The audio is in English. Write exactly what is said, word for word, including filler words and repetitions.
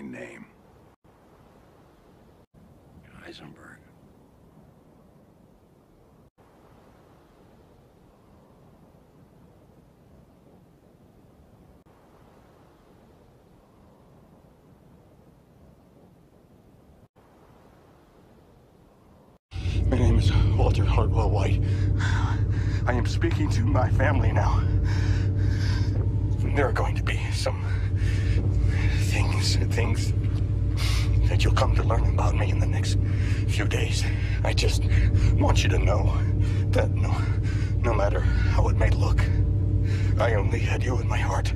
benign name. Heisenberg. My name is Walter Hartwell White. I am speaking to my family now. There are going to be some things, things that you'll come to learn about me in the next few days. I just want you to know that no, no matter how it may look, I only had you in my heart.